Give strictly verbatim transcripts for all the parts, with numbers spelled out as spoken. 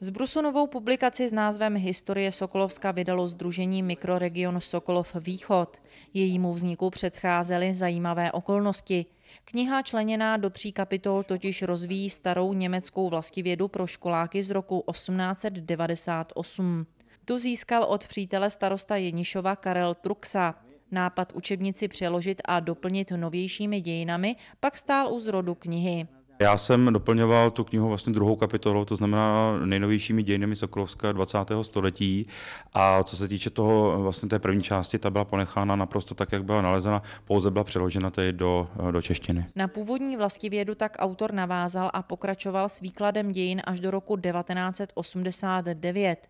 Zbrusunovou publikaci s názvem Historie Sokolovska vydalo sdružení Mikroregion Sokolov Východ. Jejímu vzniku předcházely zajímavé okolnosti. Kniha členěná do tří kapitol totiž rozvíjí starou německou vlastivědu pro školáky z roku osmnáct set devadesát osm. Tu získal od přítele starosta Jenišova Karel Truksa. Nápad učebnici přeložit a doplnit novějšími dějinami pak stál u zrodu knihy. Já jsem doplňoval tu knihu vlastně druhou kapitolou, to znamená nejnovějšími dějinami Sokolovska dvacátého století, a co se týče toho vlastně té první části, ta byla ponechána naprosto tak, jak byla nalezena, pouze byla přeložena tady do, do češtiny. Na původní vlastivědu tak autor navázal a pokračoval s výkladem dějin až do roku devatenáct set osmdesát devět.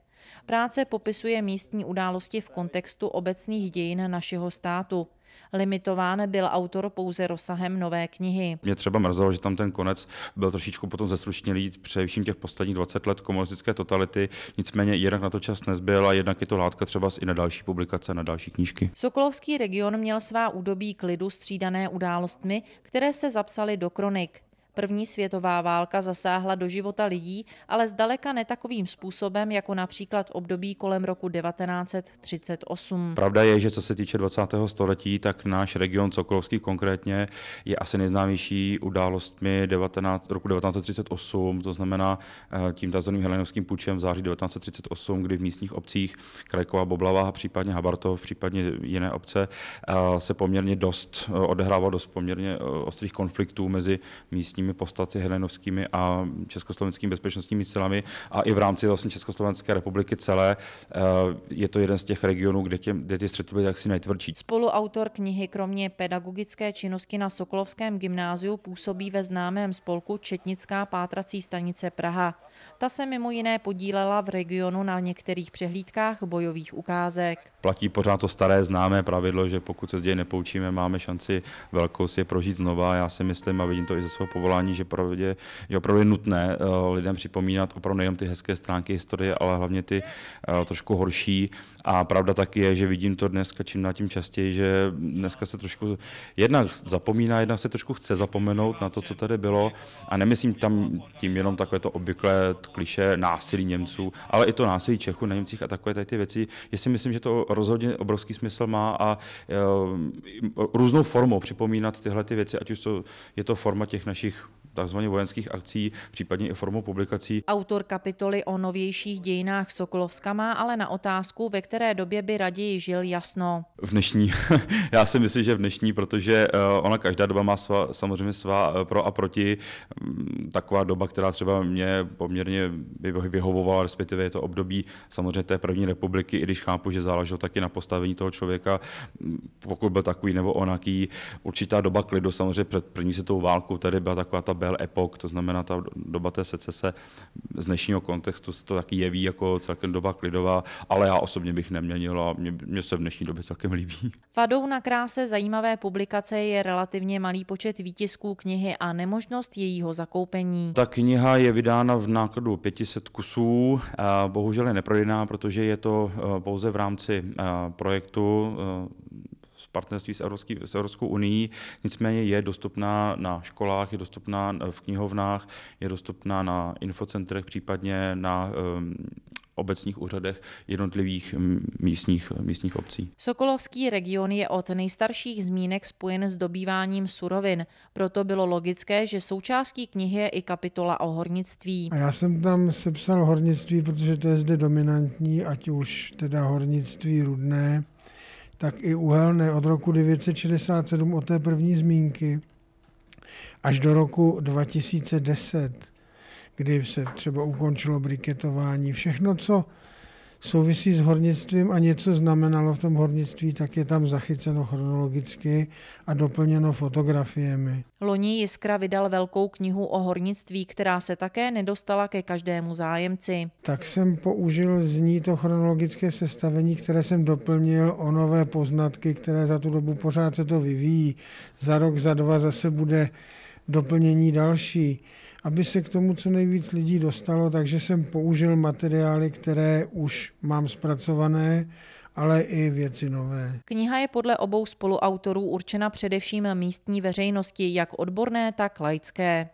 Práce popisuje místní události v kontextu obecných dějin našeho státu. Limitován byl autor pouze rozsahem nové knihy. Mě třeba mrzelo, že tam ten konec byl trošičku potom zestručnělý, především těch posledních dvacet let komunistické totality, nicméně jednak na to čas nezbyl a jednak je to látka třeba i na další publikace, na další knížky. Sokolovský region měl svá údobí klidu střídané událostmi, které se zapsaly do kronik. První světová válka zasáhla do života lidí, ale zdaleka ne takovým způsobem, jako například období kolem roku devatenáct set třicet osm. Pravda je, že co se týče dvacátého století, tak náš region Sokolovský konkrétně je asi nejznámější událostmi devatenáct, roku devatenáct set třicet osm, to znamená tím takzvaným henleinovským pučem v září devatenáct set třicet osm, kdy v místních obcích Krajková, Bublava, případně Habartov, případně jiné obce, se poměrně dost odehrávalo dost poměrně ostrých konfliktů mezi místními povstalci henleinovskými a československými bezpečnostními silami, a i v rámci vlastně Československé republiky celé je to jeden z těch regionů, kde, tě, kde ty střety byly jaksi nejtvrdší. Spoluautor knihy kromě pedagogické činnosti na Sokolovském gymnáziu působí ve známém spolku Četnická pátrací stanice Praha. Ta se mimo jiné podílela v regionu na některých přehlídkách bojových ukázek. Platí pořád to staré známé pravidlo, že pokud se z děje nepoučíme, máme šanci velkou si je prožít znova. Já si myslím a vidím to i ze svého povolání, že je, je opravdu nutné lidem připomínat opravdu nejen ty hezké stránky historie, ale hlavně ty trošku horší. A pravda taky je, že vidím to dneska čím dál tím častěji, že dneska se trošku jednak zapomíná, jednak se trošku chce zapomenout na to, co tady bylo. A nemyslím tam tím jenom takové to obvyklé kliše násilí Němců, ale i to násilí Čechů na Němcích a takové tady ty věci. Já si myslím, že to rozhodně obrovský smysl má, a různou formou připomínat tyhle ty věci, ať už to, je to forma těch našich takzvaně vojenských akcí, případně i formou publikací. Autor kapitoly o novějších dějinách Sokolovska má ale na otázku, ve které době by raději žil, jasno. V dnešní, já si myslím, že v dnešní, protože ona každá doba má svá, samozřejmě svá pro a proti. Taková doba, která třeba mě poměrně vyhovovala, respektive je to období samozřejmě té první republiky, i když chápu, že záleželo taky na postavení toho člověka, pokud byl takový nebo onaký. Určitá doba klidu, samozřejmě před první světovou válkou, tady byla taková ta Belle Epoque, to znamená ta doba té secese, z dnešního kontextu se to taky jeví jako celkem doba klidová, ale já osobně bych neměnil a mě, mě se v dnešní době celkem líbí. Vadou na kráse zajímavé publikace je relativně malý počet výtisků knihy a nemožnost jejího zakoupení. Ta kniha je vydána v nákladu pět set kusů, bohužel je neprodejná, protože je to pouze v rámci projektu z partnerství s, Evropský, s Evropskou unií, nicméně je dostupná na školách, je dostupná v knihovnách, je dostupná na infocentrech, případně na um, obecních úřadech jednotlivých místních, místních obcí. Sokolovský region je od nejstarších zmínek spojen s dobýváním surovin, proto bylo logické, že součástí knihy je i kapitola o hornictví. A já jsem tam sepsal hornictví, protože to je zde dominantní, ať už teda hornictví rudné, tak i uhelné od roku devatenáct set šedesát sedm, od té první zmínky, až do roku dva tisíce deset, kdy se třeba ukončilo briketování. Všechno, co souvisí s hornictvím a něco znamenalo v tom hornictví, tak je tam zachyceno chronologicky a doplněno fotografiemi. Loni Jiskra vydal velkou knihu o hornictví, která se také nedostala ke každému zájemci. Tak jsem použil z ní to chronologické sestavení, které jsem doplnil o nové poznatky, které za tu dobu pořád se to vyvíjí. Za rok, za dva zase bude doplnění další, aby se k tomu co nejvíc lidí dostalo, takže jsem použil materiály, které už mám zpracované, ale i věci nové. Kniha je podle obou spoluautorů určena především místní veřejnosti, jak odborné, tak laické.